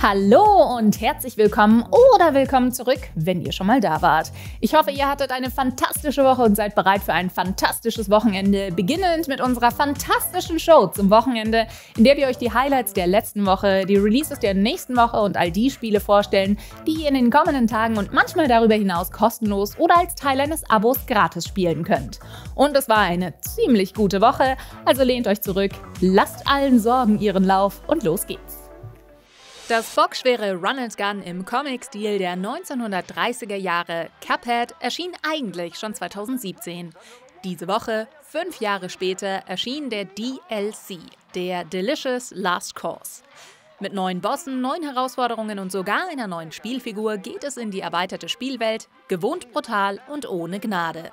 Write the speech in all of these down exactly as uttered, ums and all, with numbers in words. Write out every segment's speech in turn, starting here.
Hallo und herzlich willkommen oder willkommen zurück, wenn ihr schon mal da wart. Ich hoffe, ihr hattet eine fantastische Woche und seid bereit für ein fantastisches Wochenende, beginnend mit unserer fantastischen Show zum Wochenende, in der wir euch die Highlights der letzten Woche, die Releases der nächsten Woche und all die Spiele vorstellen, die ihr in den kommenden Tagen und manchmal darüber hinaus kostenlos oder als Teil eines Abos gratis spielen könnt. Und es war eine ziemlich gute Woche, also lehnt euch zurück, lasst allen Sorgen ihren Lauf und los geht's. Das bockschwere Run-and-Gun im Comic-Stil der neunzehnhundertdreißiger Jahre, Cuphead, erschien eigentlich schon zweitausendsiebzehn. Diese Woche, fünf Jahre später, erschien der D L C, der Delicious Last Course. Mit neuen Bossen, neuen Herausforderungen und sogar einer neuen Spielfigur geht es in die erweiterte Spielwelt, gewohnt brutal und ohne Gnade.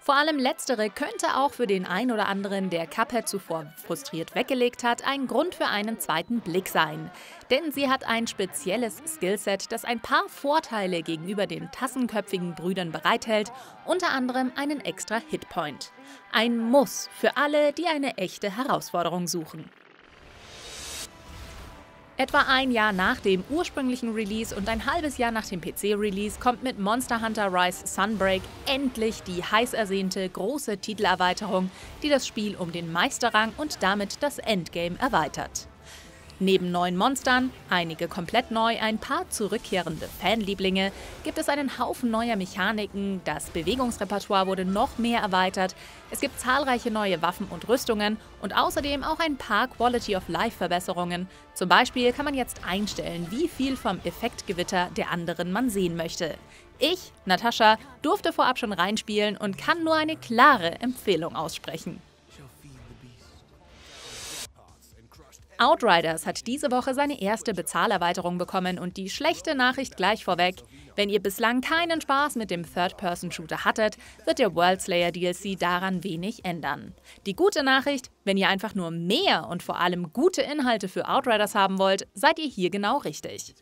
Vor allem letztere könnte auch für den ein oder anderen, der Cuphead zuvor frustriert weggelegt hat, ein Grund für einen zweiten Blick sein. Denn sie hat ein spezielles Skillset, das ein paar Vorteile gegenüber den tassenköpfigen Brüdern bereithält, unter anderem einen extra Hitpoint. Ein Muss für alle, die eine echte Herausforderung suchen. Etwa ein Jahr nach dem ursprünglichen Release und ein halbes Jahr nach dem P C-Release kommt mit Monster Hunter Rise Sunbreak endlich die heiß ersehnte große Titelerweiterung, die das Spiel um den Meisterrang und damit das Endgame erweitert. Neben neuen Monstern, einige komplett neu, ein paar zurückkehrende Fanlieblinge, gibt es einen Haufen neuer Mechaniken, das Bewegungsrepertoire wurde noch mehr erweitert, es gibt zahlreiche neue Waffen und Rüstungen und außerdem auch ein paar Quality-of-Life-Verbesserungen. Zum Beispiel kann man jetzt einstellen, wie viel vom Effektgewitter der anderen man sehen möchte. Ich, Natascha, durfte vorab schon reinspielen und kann nur eine klare Empfehlung aussprechen. Outriders hat diese Woche seine erste Bezahlerweiterung bekommen und die schlechte Nachricht gleich vorweg: Wenn ihr bislang keinen Spaß mit dem Third-Person-Shooter hattet, wird der World Slayer D L C daran wenig ändern. Die gute Nachricht: Wenn ihr einfach nur mehr und vor allem gute Inhalte für Outriders haben wollt, seid ihr hier genau richtig.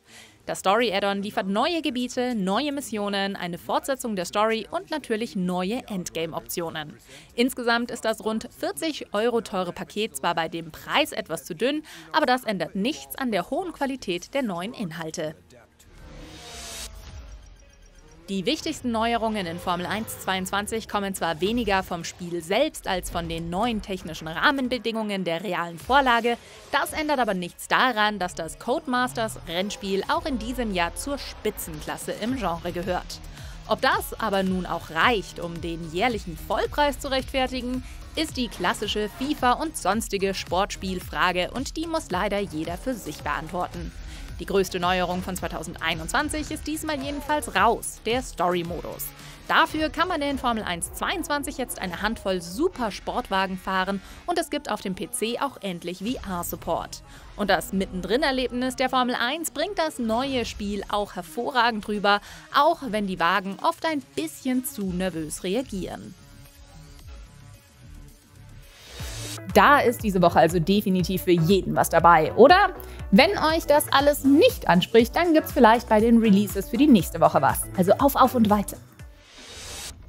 Das Story-Add-on liefert neue Gebiete, neue Missionen, eine Fortsetzung der Story und natürlich neue Endgame-Optionen. Insgesamt ist das rund vierzig Euro teure Paket zwar bei dem Preis etwas zu dünn, aber das ändert nichts an der hohen Qualität der neuen Inhalte. Die wichtigsten Neuerungen in Formel eins zweiundzwanzig kommen zwar weniger vom Spiel selbst als von den neuen technischen Rahmenbedingungen der realen Vorlage, das ändert aber nichts daran, dass das Codemasters-Rennspiel auch in diesem Jahr zur Spitzenklasse im Genre gehört. Ob das aber nun auch reicht, um den jährlichen Vollpreis zu rechtfertigen, ist die klassische FIFA- und sonstige Sportspielfrage und die muss leider jeder für sich beantworten. Die größte Neuerung von zweitausendeinundzwanzig ist diesmal jedenfalls raus, der Story-Modus. Dafür kann man in Formel eins zweiundzwanzig jetzt eine Handvoll super Sportwagen fahren und es gibt auf dem P C auch endlich V R-Support. Und das Mittendrin-Erlebnis der Formel eins bringt das neue Spiel auch hervorragend rüber, auch wenn die Wagen oft ein bisschen zu nervös reagieren. Da ist diese Woche also definitiv für jeden was dabei, oder? Wenn euch das alles nicht anspricht, dann gibt's vielleicht bei den Releases für die nächste Woche was. Also auf, auf und weiter.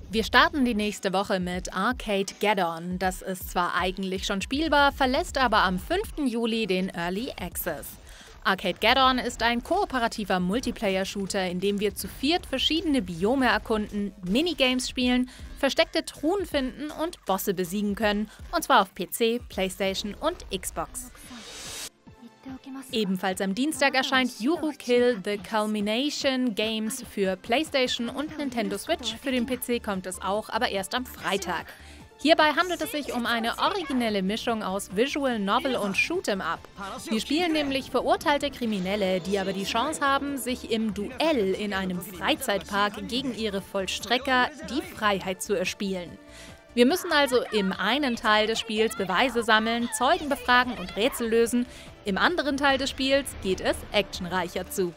Wir starten die nächste Woche mit Arcade Gaddon. Das ist zwar eigentlich schon spielbar, verlässt aber am fünften Juli den Early Access. Arcade Gaddon ist ein kooperativer Multiplayer-Shooter, in dem wir zu viert verschiedene Biome erkunden, Minigames spielen, versteckte Truhen finden und Bosse besiegen können, und zwar auf P C, PlayStation und Xbox. Ebenfalls am Dienstag erscheint YuruKill: The Culmination Games für PlayStation und Nintendo Switch. Für den P C kommt es auch, aber erst am Freitag. Hierbei handelt es sich um eine originelle Mischung aus Visual Novel und Shoot'em Up. Wir spielen nämlich verurteilte Kriminelle, die aber die Chance haben, sich im Duell in einem Freizeitpark gegen ihre Vollstrecker die Freiheit zu erspielen. Wir müssen also im einen Teil des Spiels Beweise sammeln, Zeugen befragen und Rätsel lösen. Im anderen Teil des Spiels geht es actionreicher zu.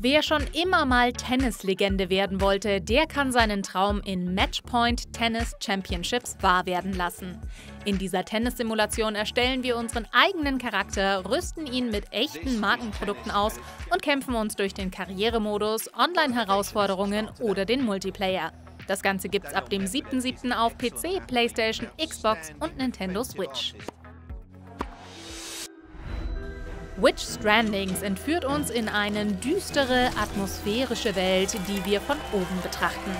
Wer schon immer mal Tennislegende werden wollte, der kann seinen Traum in Matchpoint Tennis Championships wahr werden lassen. In dieser Tennissimulation erstellen wir unseren eigenen Charakter, rüsten ihn mit echten Markenprodukten aus und kämpfen uns durch den Karrieremodus, Online-Herausforderungen oder den Multiplayer. Das Ganze gibt's ab dem siebten siebten auf P C, PlayStation, Xbox und Nintendo Switch. Witch Strandings entführt uns in eine düstere, atmosphärische Welt, die wir von oben betrachten.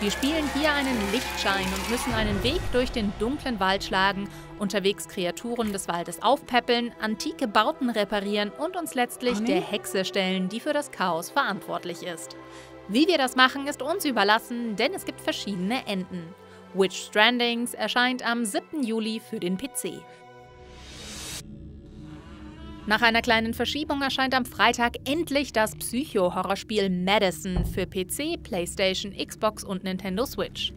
Wir spielen hier einen Lichtschein und müssen einen Weg durch den dunklen Wald schlagen, unterwegs Kreaturen des Waldes aufpäppeln, antike Bauten reparieren und uns letztlich der Hexe stellen, die für das Chaos verantwortlich ist. Wie wir das machen, ist uns überlassen, denn es gibt verschiedene Enden. Witch Strandings erscheint am siebten Juli für den P C. Nach einer kleinen Verschiebung erscheint am Freitag endlich das Psycho-Horrorspiel Madison für P C, PlayStation, Xbox und Nintendo Switch.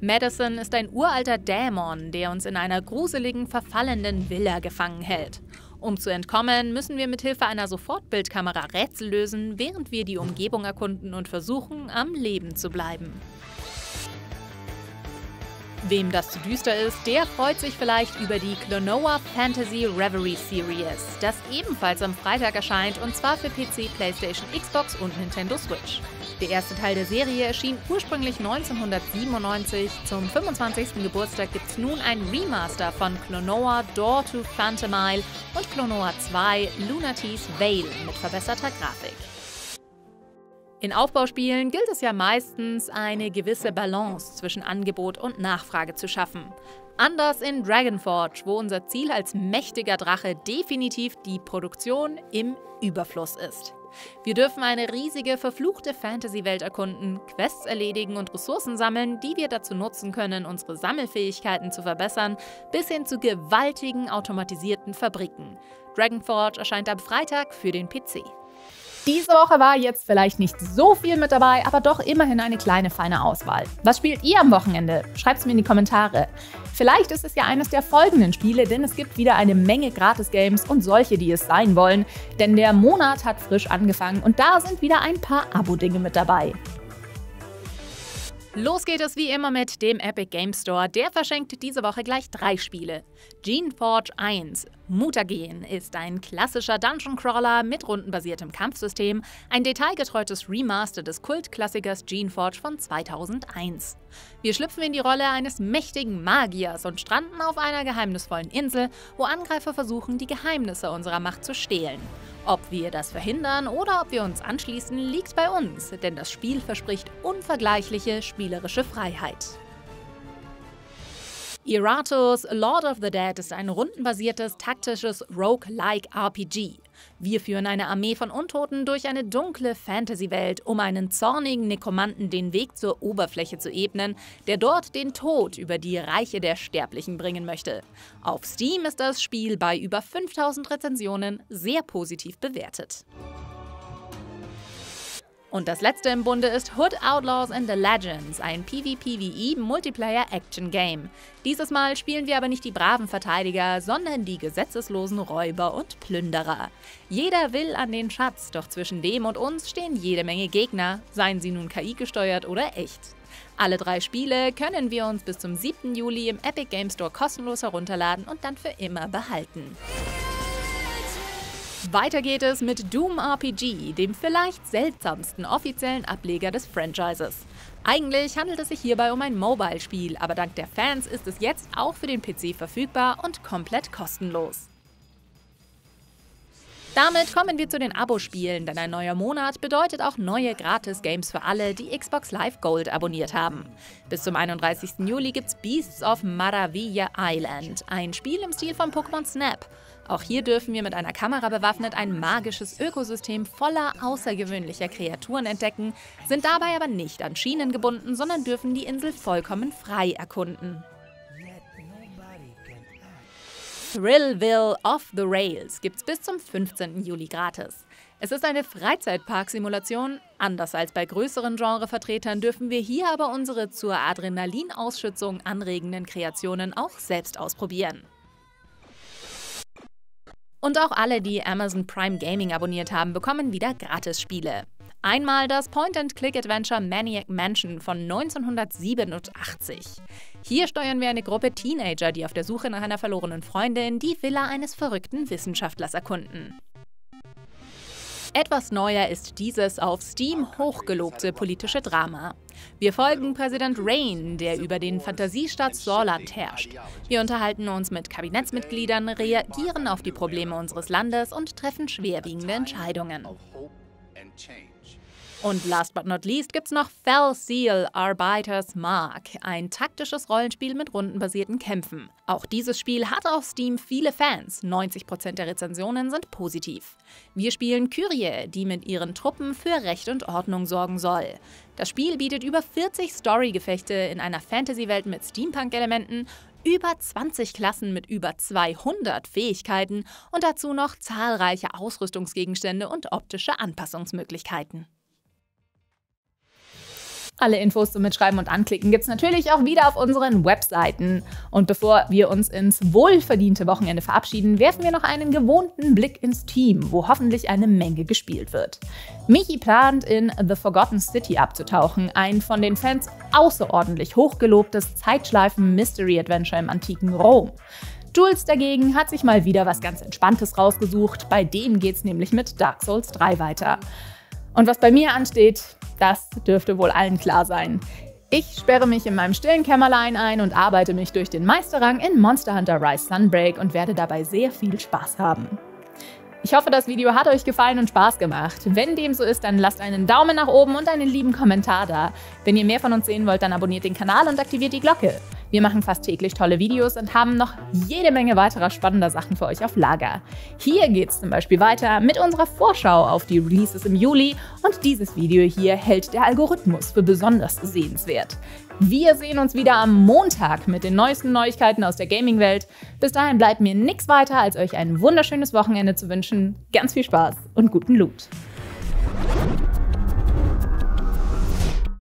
Madison ist ein uralter Dämon, der uns in einer gruseligen, verfallenden Villa gefangen hält. Um zu entkommen, müssen wir mithilfe einer Sofortbildkamera Rätsel lösen, während wir die Umgebung erkunden und versuchen, am Leben zu bleiben. Wem das zu düster ist, der freut sich vielleicht über die Klonoa Fantasy Reverie Series, das ebenfalls am Freitag erscheint und zwar für P C, PlayStation, Xbox und Nintendo Switch. Der erste Teil der Serie erschien ursprünglich neunzehnhundertsiebenundneunzig. Zum fünfundzwanzigsten Geburtstag gibt's nun ein Remaster von Klonoa Door to Fantomile und Klonoa zwei Lunatea's Veil mit verbesserter Grafik. In Aufbauspielen gilt es ja meistens, eine gewisse Balance zwischen Angebot und Nachfrage zu schaffen. Anders in Dragonforge, wo unser Ziel als mächtiger Drache definitiv die Produktion im Überfluss ist. Wir dürfen eine riesige, verfluchte Fantasy-Welt erkunden, Quests erledigen und Ressourcen sammeln, die wir dazu nutzen können, unsere Sammelfähigkeiten zu verbessern, bis hin zu gewaltigen automatisierten Fabriken. Dragonforge erscheint am Freitag für den P C. Diese Woche war jetzt vielleicht nicht so viel mit dabei, aber doch immerhin eine kleine, feine Auswahl. Was spielt ihr am Wochenende? Schreibt's mir in die Kommentare. Vielleicht ist es ja eines der folgenden Spiele, denn es gibt wieder eine Menge Gratis-Games und solche, die es sein wollen. Denn der Monat hat frisch angefangen und da sind wieder ein paar Abo-Dinge mit dabei. Los geht es wie immer mit dem Epic Game Store. Der verschenkt diese Woche gleich drei Spiele. Geneforge eins. Mutagen ist ein klassischer Dungeon-Crawler mit rundenbasiertem Kampfsystem, ein detailgetreutes Remaster des Kultklassikers Geneforge von zweitausendeins. Wir schlüpfen in die Rolle eines mächtigen Magiers und stranden auf einer geheimnisvollen Insel, wo Angreifer versuchen, die Geheimnisse unserer Macht zu stehlen. Ob wir das verhindern oder ob wir uns anschließen, liegt bei uns, denn das Spiel verspricht unvergleichliche spielerische Freiheit. Iratus: Lord of the Dead ist ein rundenbasiertes, taktisches Roguelike R P G. Wir führen eine Armee von Untoten durch eine dunkle Fantasy-Welt, um einen zornigen Nekromanten den Weg zur Oberfläche zu ebnen, der dort den Tod über die Reiche der Sterblichen bringen möchte. Auf Steam ist das Spiel bei über fünftausend Rezensionen sehr positiv bewertet. Und das letzte im Bunde ist Hood Outlaws and the Legends, ein PvPvE-Multiplayer-Action-Game. Dieses Mal spielen wir aber nicht die braven Verteidiger, sondern die gesetzeslosen Räuber und Plünderer. Jeder will an den Schatz, doch zwischen dem und uns stehen jede Menge Gegner, seien sie nun K I gesteuert oder echt. Alle drei Spiele können wir uns bis zum siebten Juli im Epic Game Store kostenlos herunterladen und dann für immer behalten. Weiter geht es mit Doom R P G, dem vielleicht seltsamsten offiziellen Ableger des Franchises. Eigentlich handelt es sich hierbei um ein Mobile-Spiel, aber dank der Fans ist es jetzt auch für den P C verfügbar und komplett kostenlos. Damit kommen wir zu den Abo-Spielen, denn ein neuer Monat bedeutet auch neue Gratis-Games für alle, die Xbox Live Gold abonniert haben. Bis zum einunddreißigsten Juli gibt's Beasts of Maravilla Island, ein Spiel im Stil von Pokémon Snap. Auch hier dürfen wir mit einer Kamera bewaffnet ein magisches Ökosystem voller außergewöhnlicher Kreaturen entdecken, sind dabei aber nicht an Schienen gebunden, sondern dürfen die Insel vollkommen frei erkunden. Thrillville Off the Rails gibt's bis zum fünfzehnten Juli gratis. Es ist eine Freizeitpark-Simulation. Anders als bei größeren Genrevertretern dürfen wir hier aber unsere zur Adrenalinausschüttung anregenden Kreationen auch selbst ausprobieren. Und auch alle, die Amazon Prime Gaming abonniert haben, bekommen wieder Gratis-Spiele. Einmal das Point-and-Click-Adventure Maniac Mansion von neunzehnhundertsiebenundachtzig. Hier steuern wir eine Gruppe Teenager, die auf der Suche nach einer verlorenen Freundin die Villa eines verrückten Wissenschaftlers erkunden. Etwas neuer ist dieses auf Steam hochgelobte politische Drama. Wir folgen Präsident Rain, der über den Fantasiestaat Sorland herrscht. Wir unterhalten uns mit Kabinettsmitgliedern, reagieren auf die Probleme unseres Landes und treffen schwerwiegende Entscheidungen. Und last but not least gibt's noch Fell Seal Arbiters Mark, ein taktisches Rollenspiel mit rundenbasierten Kämpfen. Auch dieses Spiel hat auf Steam viele Fans, neunzig Prozent der Rezensionen sind positiv. Wir spielen Kyrie, die mit ihren Truppen für Recht und Ordnung sorgen soll. Das Spiel bietet über vierzig Story-Gefechte in einer Fantasy-Welt mit Steampunk-Elementen, über zwanzig Klassen mit über zweihundert Fähigkeiten und dazu noch zahlreiche Ausrüstungsgegenstände und optische Anpassungsmöglichkeiten. Alle Infos zum Mitschreiben und Anklicken gibt's natürlich auch wieder auf unseren Webseiten. Und bevor wir uns ins wohlverdiente Wochenende verabschieden, werfen wir noch einen gewohnten Blick ins Team, wo hoffentlich eine Menge gespielt wird. Michi plant, in The Forgotten City abzutauchen, ein von den Fans außerordentlich hochgelobtes Zeitschleifen-Mystery-Adventure im antiken Rom. Jules dagegen hat sich mal wieder was ganz Entspanntes rausgesucht, bei dem geht's nämlich mit Dark Souls drei weiter. Und was bei mir ansteht, das dürfte wohl allen klar sein. Ich sperre mich in meinem stillen Kämmerlein ein und arbeite mich durch den Meisterrang in Monster Hunter Rise Sunbreak und werde dabei sehr viel Spaß haben. Ich hoffe, das Video hat euch gefallen und Spaß gemacht. Wenn dem so ist, dann lasst einen Daumen nach oben und einen lieben Kommentar da. Wenn ihr mehr von uns sehen wollt, dann abonniert den Kanal und aktiviert die Glocke. Wir machen fast täglich tolle Videos und haben noch jede Menge weiterer spannender Sachen für euch auf Lager. Hier geht's zum Beispiel weiter mit unserer Vorschau auf die Releases im Juli und dieses Video hier hält der Algorithmus für besonders sehenswert. Wir sehen uns wieder am Montag mit den neuesten Neuigkeiten aus der Gaming-Welt. Bis dahin bleibt mir nichts weiter, als euch ein wunderschönes Wochenende zu wünschen. Ganz viel Spaß und guten Loot!